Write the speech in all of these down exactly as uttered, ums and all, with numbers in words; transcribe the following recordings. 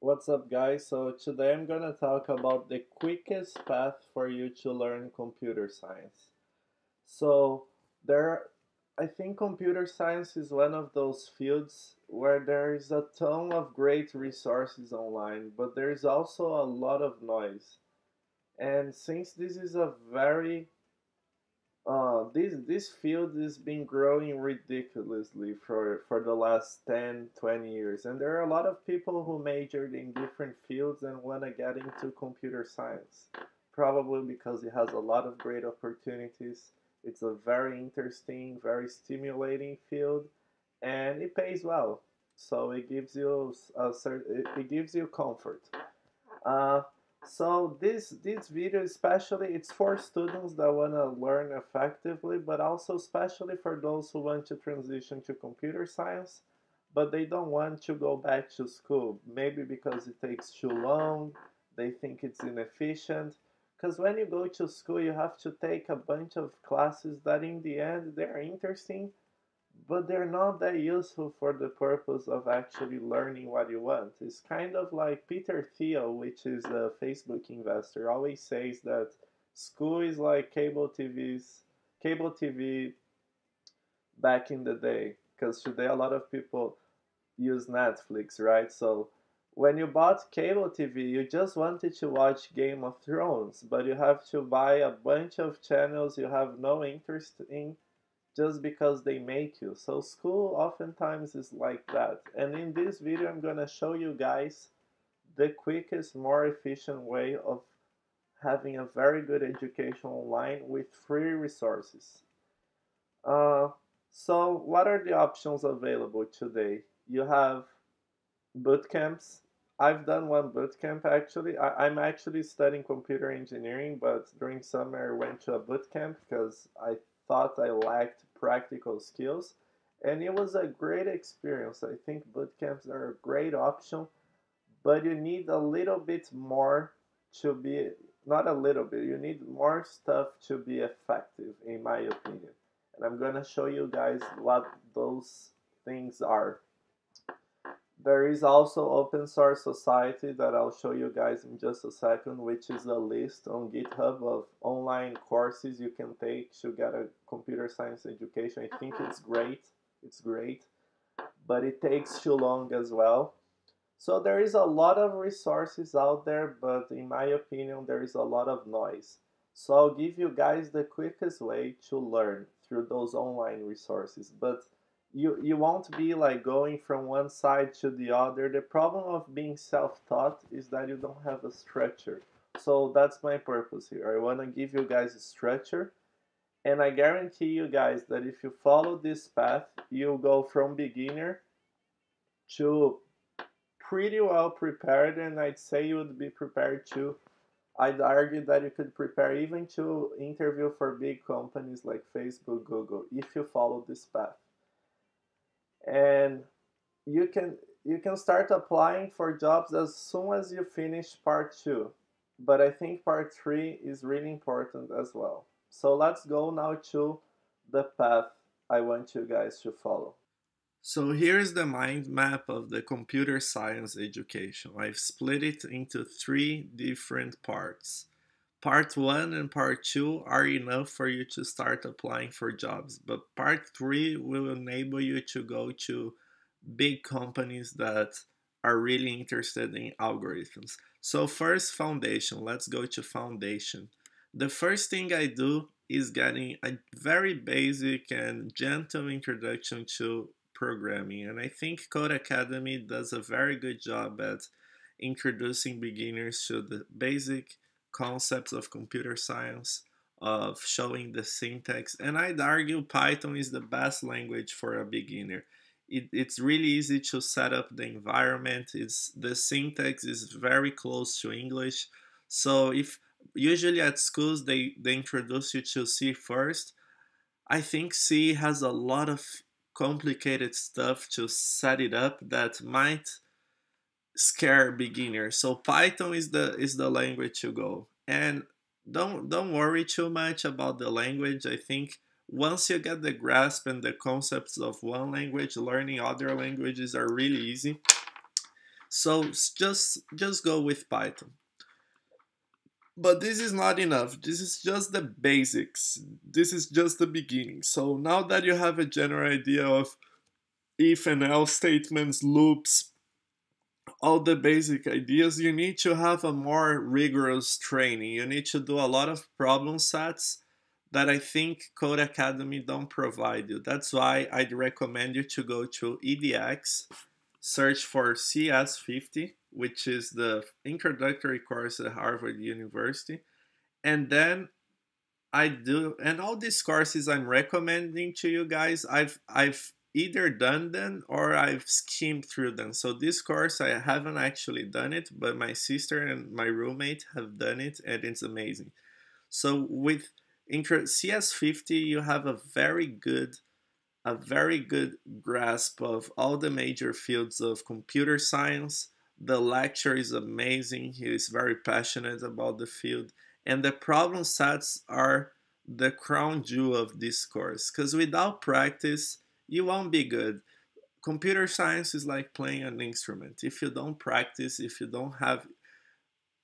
What's up, guys? So today I'm going to talk about the quickest path for you to learn computer science. So there, I think computer science is one of those fields where there is a ton of great resources online, but there is also a lot of noise. And since this is a very uh, this this field has been growing ridiculously for for the last ten, twenty years, and there are a lot of people who majored in different fields and want to get into computer science, probably because it has a lot of great opportunities. It's a very interesting, very stimulating field, and it pays well, so it gives you a certain, it gives you comfort. Uh, So this, this video especially, it's for students that want to learn effectively, but also especially for those who want to transition to computer science, but they don't want to go back to school, maybe because it takes too long, they think it's inefficient, because when you go to school you have to take a bunch of classes that in the end they're interesting, but they're not that useful for the purpose of actually learning what you want. It's kind of like Peter Thiel, which is a Facebook investor, always says that school is like cable T V's, cable T V back in the day, because today a lot of people use Netflix, right? So when you bought cable T V, you just wanted to watch Game of Thrones, but you have to buy a bunch of channels you have no interest in, just because they make you. So school oftentimes is like that. And in this video, I'm gonna show you guys the quickest, more efficient way of having a very good education online with free resources. Uh, so what are the options available today? You have bootcamps. I've done one bootcamp actually. I, I'm actually studying computer engineering, but during summer I went to a bootcamp because I thought I lacked practical skills, and it was a great experience. I think bootcamps are a great option, but you need a little bit more to be, not a little bit, you need more stuff to be effective, in my opinion. And I'm gonna show you guys what those things are. There is also Open Source Society that I'll show you guys in just a second, which is a list on GitHub of online courses you can take to get a computer science education. I think it's great, it's great, but it takes too long as well. So there is a lot of resources out there, but in my opinion, there is a lot of noise. So I'll give you guys the quickest way to learn through those online resources. But You, you won't be like going from one side to the other. The problem of being self-taught is that you don't have a structure. So that's my purpose here. I want to give you guys a structure. And I guarantee you guys that if you follow this path, you'll go from beginner to pretty well prepared. And I'd say you would be prepared to, I'd argue that you could prepare even to interview for big companies like Facebook, Google, if you follow this path. And you can you can start applying for jobs as soon as you finish part two, but I think part three is really important as well. So let's go now to the path I want you guys to follow. So here's the mind map of the computer science education. I've split it into three different parts. Part one and part two are enough for you to start applying for jobs, but part three will enable you to go to big companies that are really interested in algorithms. So first, foundation. Let's go to foundation. The first thing I do is getting a very basic and gentle introduction to programming, and I think Code Academy does a very good job at introducing beginners to the basic concepts of computer science, of showing the syntax, and I'd argue Python is the best language for a beginner. It, it's really easy to set up the environment. It's, the syntax is very close to English. So if usually at schools they, they introduce you to C first, I think C has a lot of complicated stuff to set it up that might scare beginners. So Python is the is the language to go, and don't don't worry too much about the language. I think once you get the grasp and the concepts of one language, learning other languages are really easy. So just just go with Python. But this is not enough. This is just the basics. This is just the beginning. So now that you have a general idea of if and else statements, loops, all the basic ideas, you need to have a more rigorous training. You need to do a lot of problem sets that I think Code Academy don't provide you. That's why I'd recommend you to go to E D X, search for C S fifty, which is the introductory course at Harvard University. And then I do, and all these courses I'm recommending to you guys, I've, I've either done them or I've skimmed through them. So this course, I haven't actually done it, but my sister and my roommate have done it, and it's amazing. So with C S fifty, you have a very good a very good grasp of all the major fields of computer science. The lecture is amazing. He is very passionate about the field, and the problem sets are the crown jewel of this course, because without practice, you won't be good. Computer science is like playing an instrument. If you don't practice, if you don't have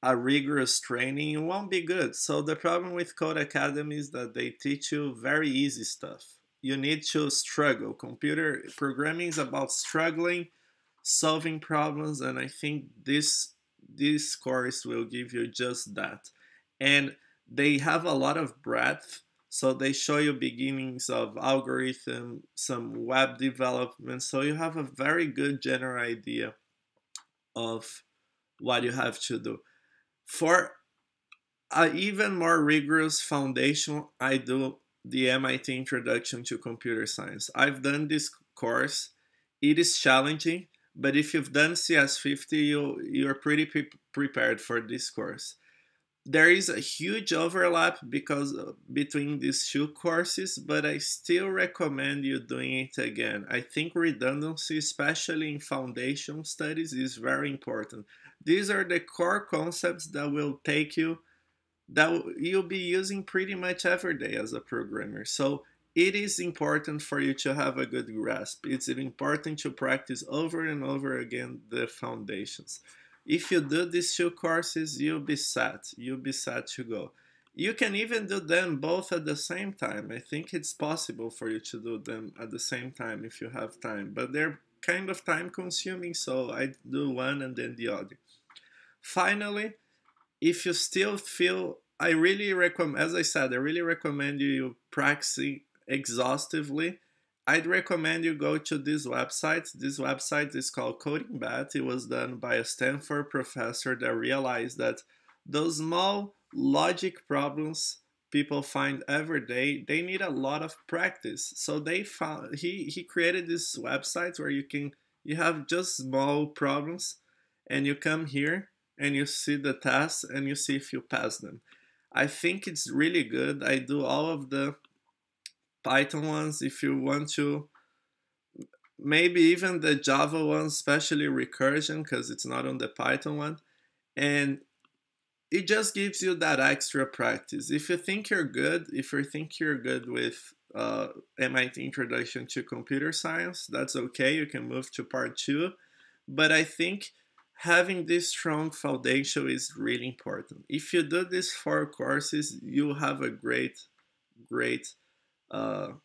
a rigorous training, you won't be good. So the problem with Code Academy is that they teach you very easy stuff. You need to struggle. Computer programming is about struggling, solving problems, and I think this, this course will give you just that. And they have a lot of breadth. So they show you beginnings of algorithm, some web development. So you have a very good general idea of what you have to do. For an even more rigorous foundation, I do the M I T Introduction to Computer Science. I've done this course. It is challenging, but if you've done C S fifty, you, you're pretty pre prepared for this course. There is a huge overlap because uh, between these two courses, but I still recommend you doing it again. I think redundancy, especially in foundation studies, is very important. These are the core concepts that will take you, that you'll be using pretty much every day as a programmer. So it is important for you to have a good grasp. It's important to practice over and over again the foundations. If you do these two courses, you'll be set. You'll be set to go. You can even do them both at the same time. I think it's possible for you to do them at the same time if you have time, but they're kind of time consuming, so I do one and then the other. Finally, if you still feel, I really recommend, as I said, I really recommend you, you practice exhaustively. I'd recommend you go to this website. This website is called CodingBat. It was done by a Stanford professor that realized that those small logic problems people find every day, they need a lot of practice. So they found, he, he created this website where you can, you have just small problems, and you come here and you see the tests and you see if you pass them. I think it's really good. I do all of the Python ones, if you want to, maybe even the Java ones, especially recursion, because it's not on the Python one, and it just gives you that extra practice. If you think you're good, if you think you're good with uh, M I T Introduction to Computer Science, that's okay, you can move to part two, but I think having this strong foundation is really important. If you do these four courses, you have a great, great Uh,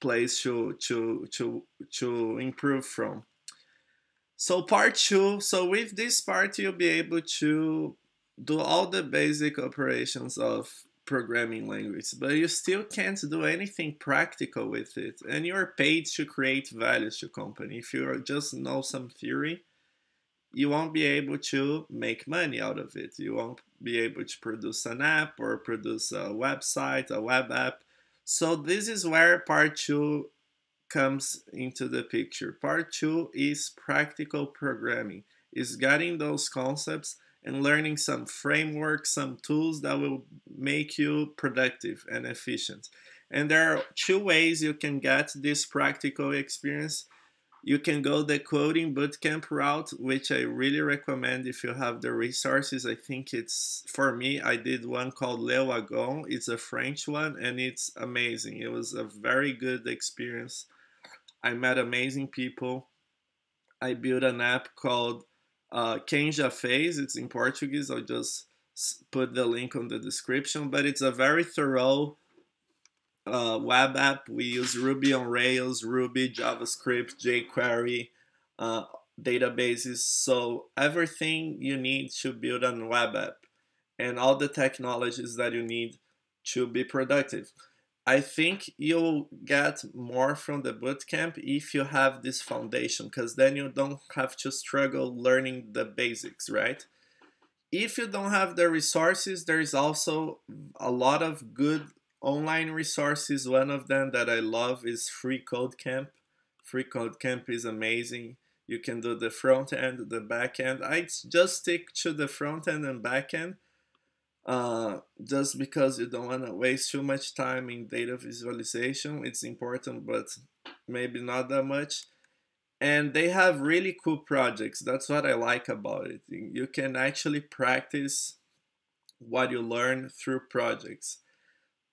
place to to to to improve from. So part two. So with this part, you'll be able to do all the basic operations of programming language, but you still can't do anything practical with it. And you're paid to create value to company. If you just know some theory, you won't be able to make money out of it. You won't be able to produce an app or produce a website, a web app. So this is where part two comes into the picture. Part two is practical programming. It's getting those concepts and learning some frameworks, some tools that will make you productive and efficient. And there are two ways you can get this practical experience. You can go the coding bootcamp route, which I really recommend if you have the resources. I think it's, for me, I did one called Le Wagon. It's a French one, and it's amazing. It was a very good experience. I met amazing people. I built an app called uh, Kenja Face. It's in Portuguese. I'll just put the link on the description, but it's a very thorough uh, web app. We use Ruby on Rails, Ruby, JavaScript, jQuery, uh, databases, so everything you need to build a web app and all the technologies that you need to be productive. I think you'll get more from the bootcamp if you have this foundation, because then you don't have to struggle learning the basics, right? If you don't have the resources, there is also a lot of good online resources. One of them that I love is FreeCodeCamp. FreeCodeCamp is amazing. You can do the front end, the back end. I just stick to the front end and back end, uh, just because you don't want to waste too much time in data visualization. It's important, but maybe not that much. And they have really cool projects. That's what I like about it. You can actually practice what you learn through projects.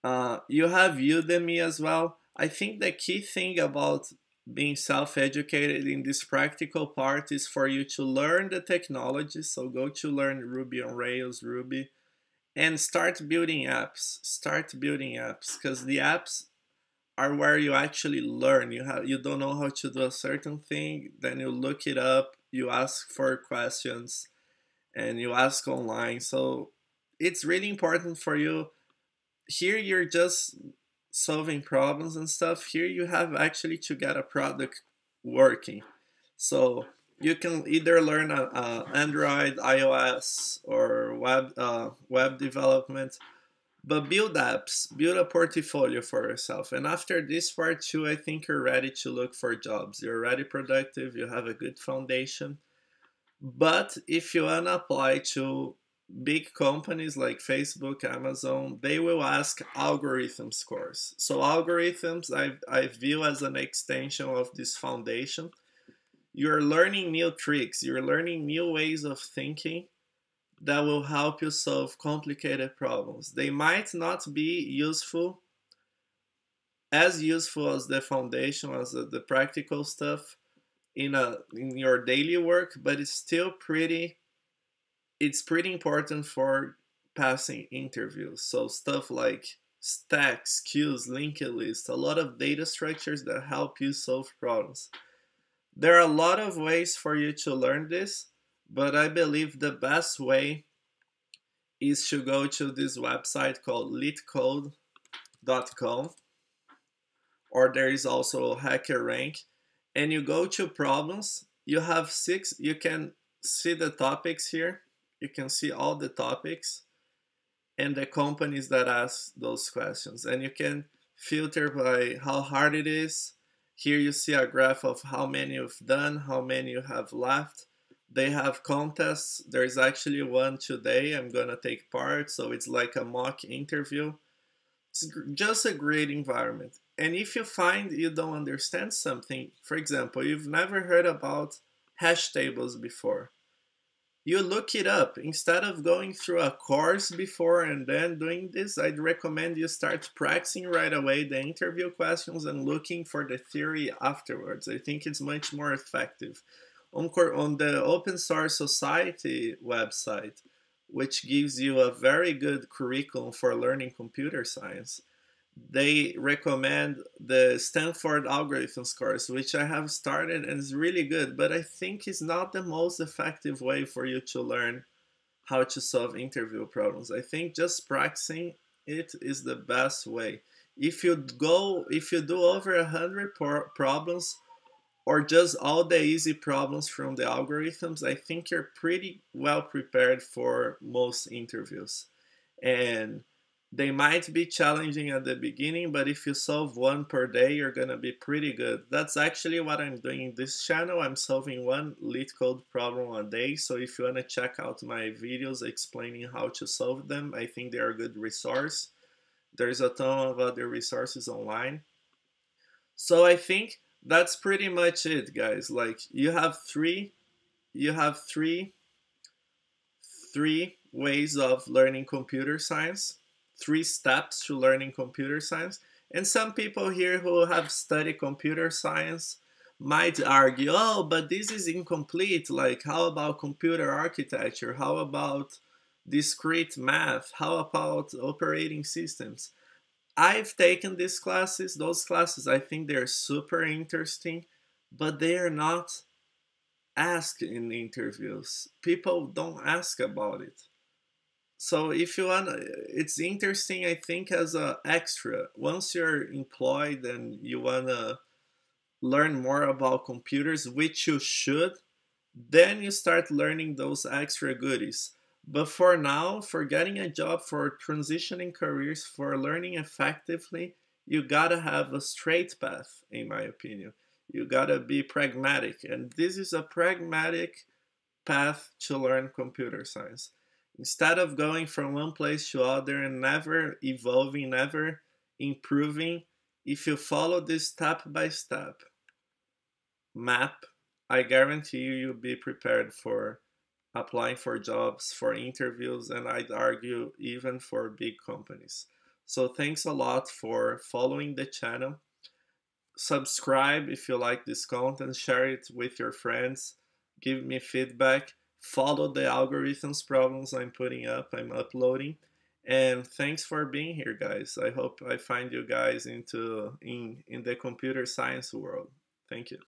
Uh, you have Udemy as well. I think the key thing about being self-educated in this practical part is for you to learn the technology. So go to learn Ruby on Rails, Ruby, and start building apps. Start building apps, because the apps are where you actually learn. You have, you don't know how to do a certain thing, then you look it up, you ask for questions, and you ask online. So it's really important for you. Here you're just solving problems and stuff. Here you have actually to get a product working. So you can either learn a, a Android, iOS, or web uh, web development. But build apps, build a portfolio for yourself. And after this part too, I think you're ready to look for jobs. You're already productive, you have a good foundation. But if you wanna apply to big companies like Facebook, Amazon, they will ask algorithm scores. So algorithms I, I view as an extension of this foundation. You're learning new tricks, you're learning new ways of thinking that will help you solve complicated problems. They might not be useful, as useful as the foundation, as the, the practical stuff in a in your daily work, but it's still pretty, it's pretty important for passing interviews. So stuff like stacks, queues, linked lists, a lot of data structures that help you solve problems. There are a lot of ways for you to learn this, but I believe the best way is to go to this website called leet code dot com, or there is also HackerRank, and you go to problems. You have six, you can see the topics here. You can see all the topics and the companies that ask those questions, and you can filter by how hard it is. Here you see a graph of how many you've done, how many you have left. They have contests. There's actually one today I'm gonna take part, so it's like a mock interview. It's just a great environment. And if you find you don't understand something, for example, you've never heard about hash tables before, you look it up. Instead of going through a course before and then doing this, I'd recommend you start practicing right away the interview questions and looking for the theory afterwards. I think it's much more effective. On the Open Source Society website, which gives you a very good curriculum for learning computer science, they recommend the Stanford algorithms course, which I have started and is really good, but I think it's not the most effective way for you to learn how to solve interview problems. I think just practicing it is the best way. If you go, if you do over a hundred problems, or just all the easy problems from the algorithms, I think you're pretty well prepared for most interviews. And they might be challenging at the beginning, but if you solve one per day, you're gonna be pretty good. That's actually what I'm doing in this channel. I'm solving one LeetCode problem a day, so if you wanna check out my videos explaining how to solve them, I think they are a good resource. There's a ton of other resources online. So I think that's pretty much it, guys. Like, you have three you have three three ways of learning computer science, three steps to learning computer science. And some people here who have studied computer science might argue, oh, but this is incomplete. Like, how about computer architecture? How about discrete math? How about operating systems? I've taken these classes, those classes, I think they're super interesting, but they're not asked in interviews. People don't ask about it. So if you want, it's interesting, I think, as an extra. Once you're employed and you want to learn more about computers, which you should, then you start learning those extra goodies. But for now, for getting a job, for transitioning careers, for learning effectively, you gotta have a straight path, in my opinion. You gotta be pragmatic. And this is a pragmatic path to learn computer science. Instead of going from one place to other and never evolving, never improving, if you follow this step by step map, I guarantee you, you'll be prepared for applying for jobs, for interviews, and I'd argue even for big companies. So thanks a lot for following the channel. Subscribe if you like this content, share it with your friends, give me feedback. Follow the algorithms problems I'm putting up, I'm uploading. And thanks for being here, guys. I hope I find you guys into in, in the computer science world. Thank you.